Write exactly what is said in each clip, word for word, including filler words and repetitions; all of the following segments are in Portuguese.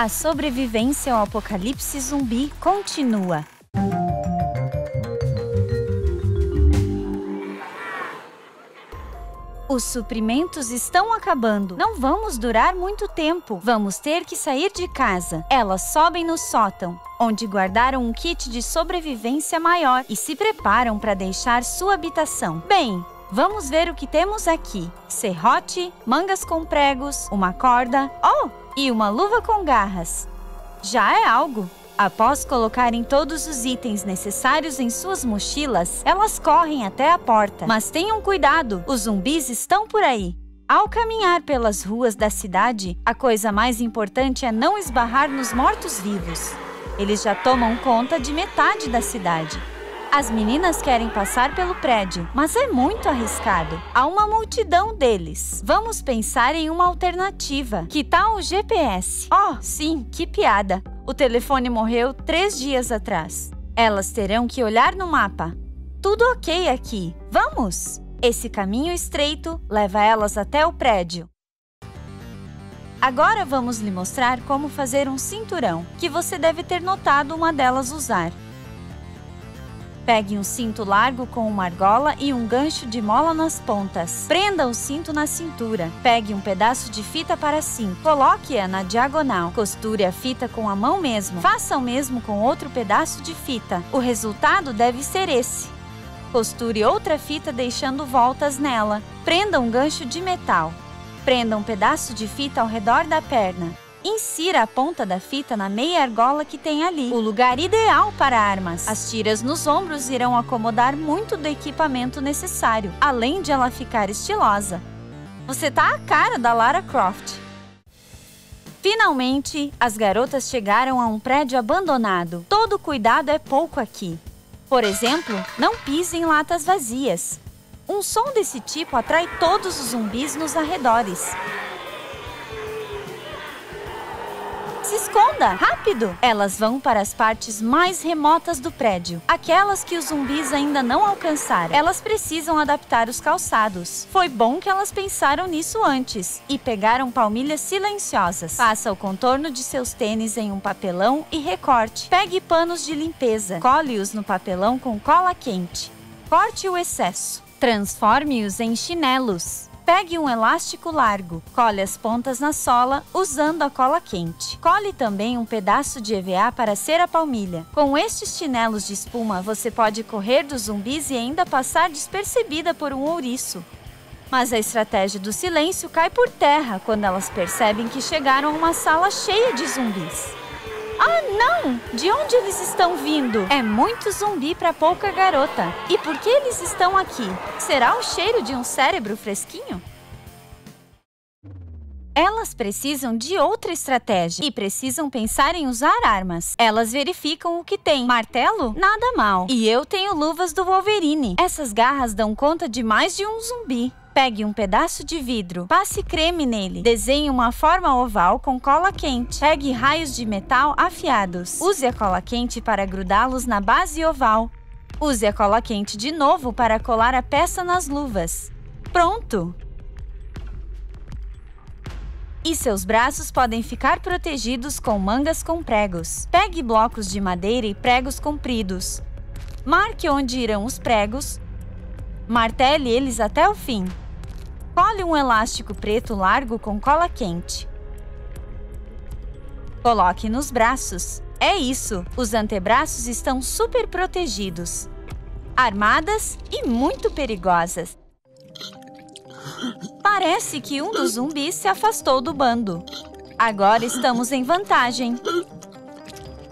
A sobrevivência ao apocalipse zumbi continua. Os suprimentos estão acabando. Não vamos durar muito tempo. Vamos ter que sair de casa. Elas sobem no sótão, onde guardaram um kit de sobrevivência maior e se preparam para deixar sua habitação. Bem, vamos ver o que temos aqui. Serrote, mangas com pregos, uma corda, oh, e uma luva com garras. Já é algo. Após colocarem todos os itens necessários em suas mochilas, elas correm até a porta. Mas tenham cuidado, os zumbis estão por aí. Ao caminhar pelas ruas da cidade, a coisa mais importante é não esbarrar nos mortos-vivos. Eles já tomam conta de metade da cidade. As meninas querem passar pelo prédio, mas é muito arriscado. Há uma multidão deles. Vamos pensar em uma alternativa. Que tal o G P S? Oh, sim, que piada. O telefone morreu três dias atrás. Elas terão que olhar no mapa. Tudo ok aqui. Vamos! Esse caminho estreito leva elas até o prédio. Agora vamos lhe mostrar como fazer um cinturão, que você deve ter notado uma delas usar. Pegue um cinto largo com uma argola e um gancho de mola nas pontas. Prenda o cinto na cintura. Pegue um pedaço de fita para cinto. Coloque-a na diagonal. Costure a fita com a mão mesmo. Faça o mesmo com outro pedaço de fita. O resultado deve ser esse. Costure outra fita deixando voltas nela. Prenda um gancho de metal. Prenda um pedaço de fita ao redor da perna. Insira a ponta da fita na meia argola que tem ali, o lugar ideal para armas. As tiras nos ombros irão acomodar muito do equipamento necessário, além de ela ficar estilosa. Você tá a cara da Lara Croft! Finalmente, as garotas chegaram a um prédio abandonado. Todo cuidado é pouco aqui. Por exemplo, não pisem em latas vazias. Um som desse tipo atrai todos os zumbis nos arredores. Se esconda! Rápido! Elas vão para as partes mais remotas do prédio, aquelas que os zumbis ainda não alcançaram. Elas precisam adaptar os calçados. Foi bom que elas pensaram nisso antes e pegaram palmilhas silenciosas. Faça o contorno de seus tênis em um papelão e recorte. Pegue panos de limpeza. Cole-os no papelão com cola quente. Corte o excesso. Transforme-os em chinelos. Pegue um elástico largo, cole as pontas na sola usando a cola quente. Cole também um pedaço de EVA para ser a palmilha. Com estes chinelos de espuma, você pode correr dos zumbis e ainda passar despercebida por um ouriço. Mas a estratégia do silêncio cai por terra quando elas percebem que chegaram a uma sala cheia de zumbis. Ah, não! De onde eles estão vindo? É muito zumbi para pouca garota. E por que eles estão aqui? Será o cheiro de um cérebro fresquinho? Elas precisam de outra estratégia e precisam pensar em usar armas. Elas verificam o que tem. Martelo? Nada mal. E eu tenho luvas do Wolverine. Essas garras dão conta de mais de um zumbi. Pegue um pedaço de vidro, passe creme nele, desenhe uma forma oval com cola quente, pegue raios de metal afiados, use a cola quente para grudá-los na base oval, use a cola quente de novo para colar a peça nas luvas. Pronto! E seus braços podem ficar protegidos com mangas com pregos. Pegue blocos de madeira e pregos compridos, marque onde irão os pregos, martele eles até o fim. Cole um elástico preto largo com cola quente. Coloque nos braços. É isso! Os antebraços estão super protegidos, armadas e muito perigosas. Parece que um dos zumbis se afastou do bando. Agora estamos em vantagem.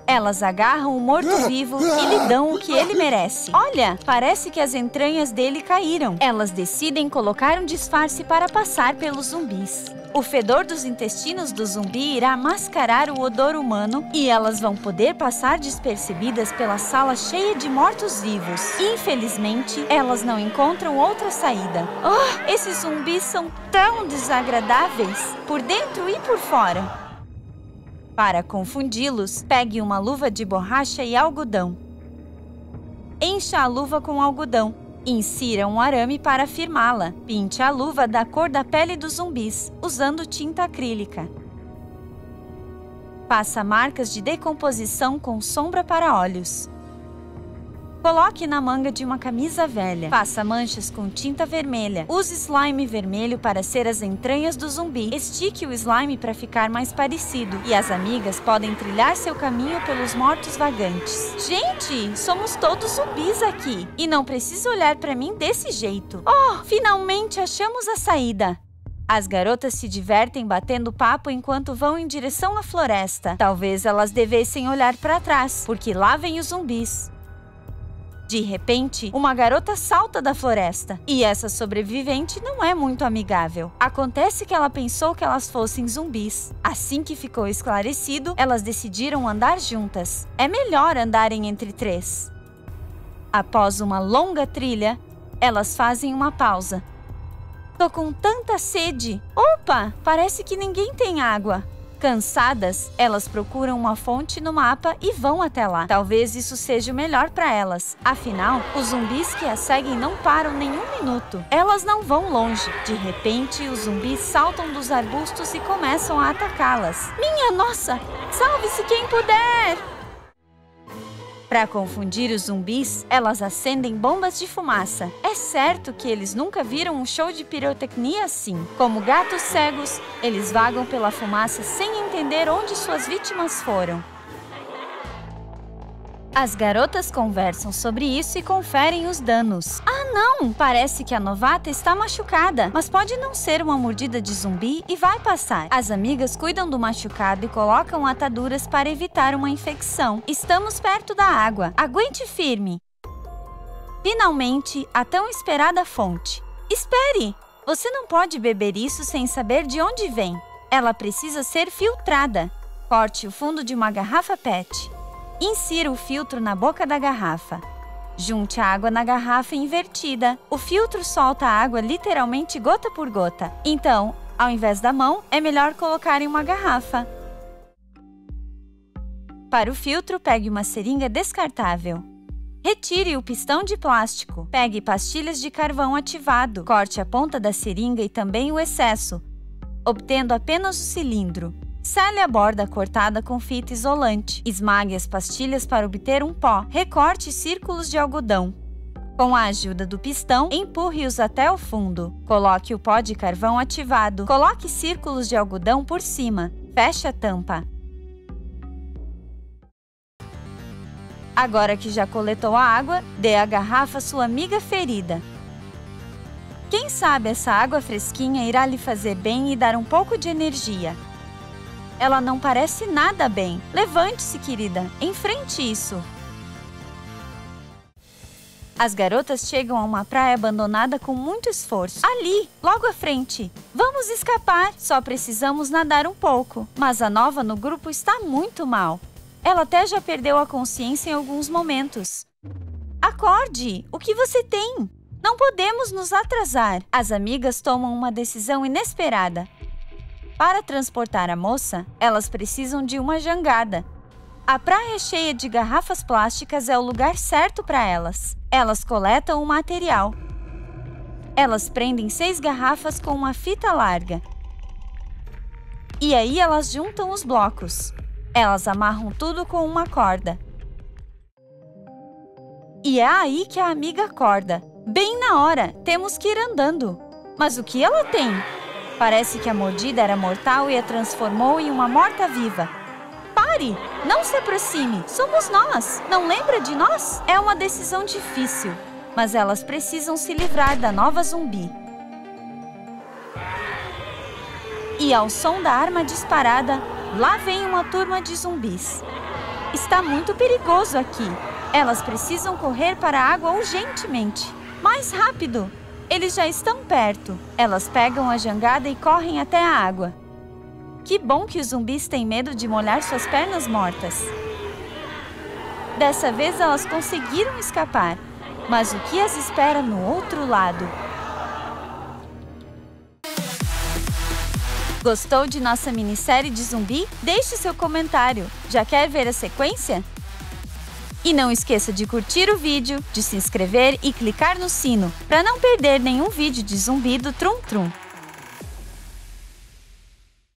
Elas agarram o morto-vivo e lhe dão o que ele merece. Olha, parece que as entranhas dele caíram. Elas decidem colocar um disfarce para passar pelos zumbis. O fedor dos intestinos do zumbi irá mascarar o odor humano e elas vão poder passar despercebidas pela sala cheia de mortos-vivos. Infelizmente, elas não encontram outra saída. Oh, esses zumbis são tão desagradáveis, por dentro e por fora. Para confundi-los, pegue uma luva de borracha e algodão. Encha a luva com algodão. Insira um arame para firmá-la. Pinte a luva da cor da pele dos zumbis, usando tinta acrílica. Passa marcas de decomposição com sombra para olhos. Coloque na manga de uma camisa velha. Faça manchas com tinta vermelha. Use slime vermelho para ser as entranhas do zumbi. Estique o slime para ficar mais parecido. E as amigas podem trilhar seu caminho pelos mortos vagantes. Gente, somos todos zumbis aqui. E não precisa olhar para mim desse jeito. Oh, finalmente achamos a saída. As garotas se divertem batendo papo enquanto vão em direção à floresta. Talvez elas devessem olhar para trás, porque lá vem os zumbis. De repente, uma garota salta da floresta. E essa sobrevivente não é muito amigável. Acontece que ela pensou que elas fossem zumbis. Assim que ficou esclarecido, elas decidiram andar juntas. É melhor andarem entre três. Após uma longa trilha, elas fazem uma pausa. Tô com tanta sede. Opa, parece que ninguém tem água. Cansadas, elas procuram uma fonte no mapa e vão até lá. Talvez isso seja o melhor para elas. Afinal, os zumbis que a seguem não param nenhum minuto. Elas não vão longe. De repente, os zumbis saltam dos arbustos e começam a atacá-las. Minha nossa! Salve-se quem puder! Para confundir os zumbis, elas acendem bombas de fumaça. É certo que eles nunca viram um show de pirotecnia assim. Como gatos cegos, eles vagam pela fumaça sem entender onde suas vítimas foram. As garotas conversam sobre isso e conferem os danos. Ah, não! Parece que a novata está machucada, mas pode não ser uma mordida de zumbi e vai passar. As amigas cuidam do machucado e colocam ataduras para evitar uma infecção. Estamos perto da água. Aguente firme! Finalmente, a tão esperada fonte. Espere! Você não pode beber isso sem saber de onde vem. Ela precisa ser filtrada. Corte o fundo de uma garrafa PET. Insira o filtro na boca da garrafa. Junte a água na garrafa invertida. O filtro solta a água literalmente gota por gota. Então, ao invés da mão, é melhor colocar em uma garrafa. Para o filtro, pegue uma seringa descartável. Retire o pistão de plástico. Pegue pastilhas de carvão ativado. Corte a ponta da seringa e também o excesso, obtendo apenas o cilindro. Sale a borda cortada com fita isolante. Esmague as pastilhas para obter um pó. Recorte círculos de algodão. Com a ajuda do pistão, empurre-os até o fundo. Coloque o pó de carvão ativado. Coloque círculos de algodão por cima. Feche a tampa. Agora que já coletou a água, dê a garrafa à sua amiga ferida. Quem sabe essa água fresquinha irá lhe fazer bem e dar um pouco de energia. Ela não parece nada bem. Levante-se, querida. Enfrente isso. As garotas chegam a uma praia abandonada com muito esforço. Ali, logo à frente. Vamos escapar. Só precisamos nadar um pouco. Mas a nova no grupo está muito mal. Ela até já perdeu a consciência em alguns momentos. Acorde! O que você tem? Não podemos nos atrasar. As amigas tomam uma decisão inesperada. Para transportar a moça, elas precisam de uma jangada. A praia cheia de garrafas plásticas é o lugar certo para elas. Elas coletam o material. Elas prendem seis garrafas com uma fita larga. E aí elas juntam os blocos. Elas amarram tudo com uma corda. E é aí que a amiga acorda. Bem na hora, temos que ir andando. Mas o que ela tem? Parece que a mordida era mortal e a transformou em uma morta-viva. Pare! Não se aproxime! Somos nós! Não lembra de nós? É uma decisão difícil, mas elas precisam se livrar da nova zumbi. E ao som da arma disparada, lá vem uma turma de zumbis. Está muito perigoso aqui. Elas precisam correr para a água urgentemente. Mais rápido! Eles já estão perto. Elas pegam a jangada e correm até a água. Que bom que os zumbis têm medo de molhar suas pernas mortas. Dessa vez elas conseguiram escapar. Mas o que as espera no outro lado? Gostou de nossa minissérie de zumbi? Deixe seu comentário. Já quer ver a sequência? E não esqueça de curtir o vídeo, de se inscrever e clicar no sino, para não perder nenhum vídeo de zumbi do Troom Troom.